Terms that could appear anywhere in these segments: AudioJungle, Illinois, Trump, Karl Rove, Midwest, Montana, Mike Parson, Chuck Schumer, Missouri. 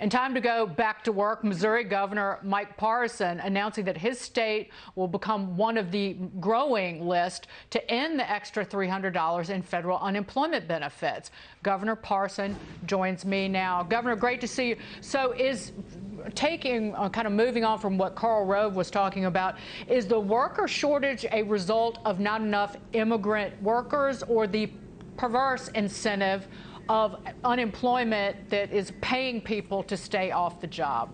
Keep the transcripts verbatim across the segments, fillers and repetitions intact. And time to go back to work. Missouri Governor Mike Parson announcing that his state will become one of the growing list to end the extra three hundred dollars in federal unemployment benefits. Governor Parson joins me now. Governor, great to see you. So is taking, uh, kind of moving on from what Karl Rove was talking about, is the worker shortage a result of not enough immigrant workers or the perverse incentive of unemployment that is paying people to stay off the job?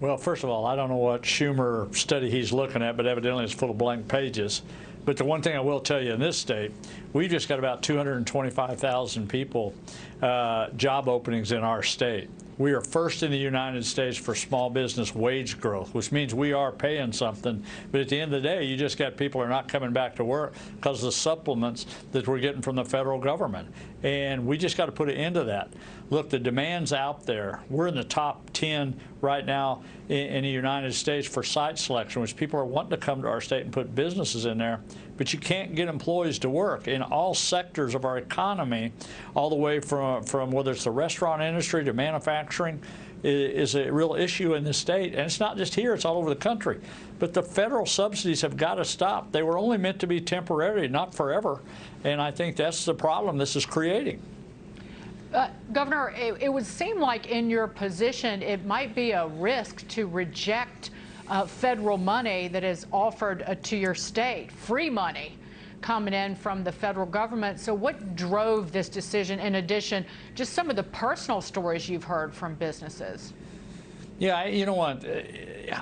Well, first of all, I don't know what Schumer study he's looking at, but evidently it's full of blank pages. But the one thing I will tell you, in this state, we've just got about two hundred twenty-five thousand people, uh, job openings in our state. We are first in the United States for small business wage growth, which means we are paying something. But at the end of the day, you just got people who are not coming back to work because of the supplements that we're getting from the federal government. And we just got to put an end to that. Look, the demand's out there. We're in the top ten right now in, in the United States for site selection, which people are wanting to come to our state and put businesses in there. But you can't get employees to work in all sectors of our economy, all the way from, from whether it's the restaurant industry to manufacturing, is a real issue in this state. And it's not just here, it's all over the country. But the federal subsidies have got to stop. They were only meant to be temporary, not forever. And I think that's the problem this is creating. Uh, Governor, it, it would seem like in your position, it might be a risk to reject Uh, federal money that is offered uh, to your state, free money coming in from the federal government. So what drove this decision, in addition, just some of the personal stories you've heard from businesses? Yeah, I, you know what?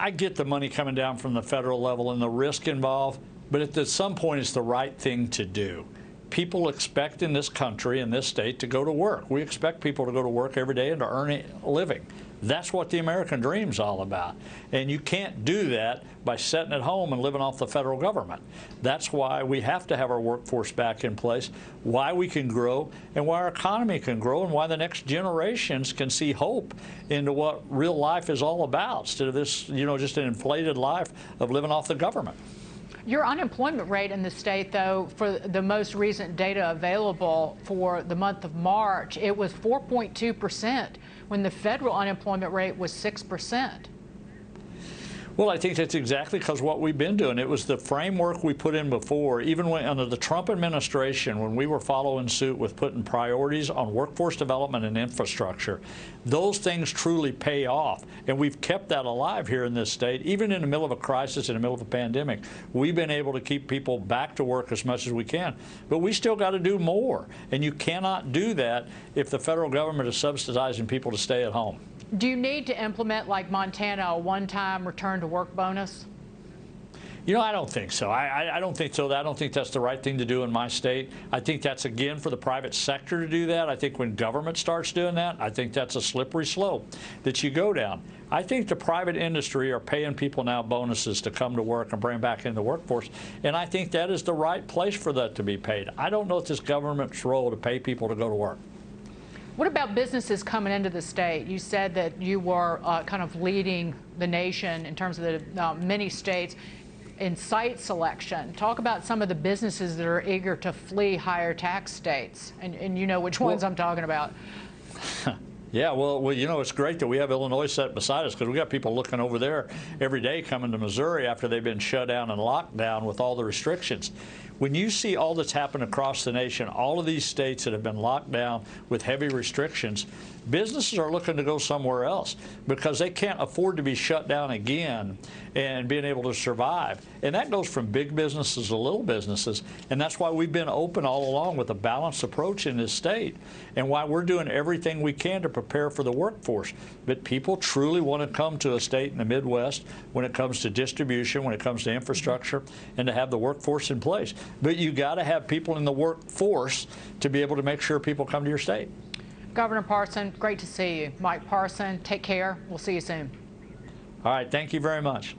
I get the money coming down from the federal level and the risk involved, but at the, some point it's the right thing to do. People expect in this country, in this state, to go to work. We expect people to go to work every day and to earn a living. That's what the American dream's all about. And you can't do that by sitting at home and living off the federal government. That's why we have to have our workforce back in place, why we can grow, and why our economy can grow, and why the next generations can see hope into what real life is all about, instead of this, you know, just an inflated life of living off the government. Your unemployment rate in the state, though, for the most recent data available for the month of March, it was four point two percent when the federal unemployment rate was six percent. Well, I think that's exactly because what we've been doing. It was the framework we put in before, even when, under the Trump administration, when we were following suit with putting priorities on workforce development and infrastructure. Those things truly pay off, and we've kept that alive here in this state. Even in the middle of a crisis, in the middle of a pandemic, we've been able to keep people back to work as much as we can. But we still got to do more, and you cannot do that if the federal government is subsidizing people to stay at home. Do you need to implement, like Montana, a one-time return-to-work bonus? You know, I don't think so. I, I, I don't think so. I don't think that's the right thing to do in my state. I think that's, again, for the private sector to do that. I think when government starts doing that, I think that's a slippery slope that you go down. I think the private industry are paying people now bonuses to come to work and bring back in the workforce, and I think that is the right place for that to be paid. I don't know if it's government's role to pay people to go to work. What about businesses coming into the state? You said that you were uh, kind of leading the nation in terms of the uh, many states in site selection. Talk about some of the businesses that are eager to flee higher tax states, and, and you know which ones well, I'm talking about. Yeah, well, well, you know, it's great that we have Illinois set beside us, because we got people looking over there every day coming to Missouri after they've been shut down and locked down with all the restrictions. When you see all that's happened across the nation, all of these states that have been locked down with heavy restrictions, businesses are looking to go somewhere else because they can't afford to be shut down again and being able to survive. And that goes from big businesses to little businesses. And that's why we've been open all along with a balanced approach in this state, and why we're doing everything we can to prepare for the workforce. But people truly want to come to a state in the Midwest when it comes to distribution, when it comes to infrastructure, and to have the workforce in place. But you got to have people in the workforce to be able to make sure people come to your state. Governor Parson, great to see you. Mike Parson, take care. We'll see you soon. All right. Thank you very much.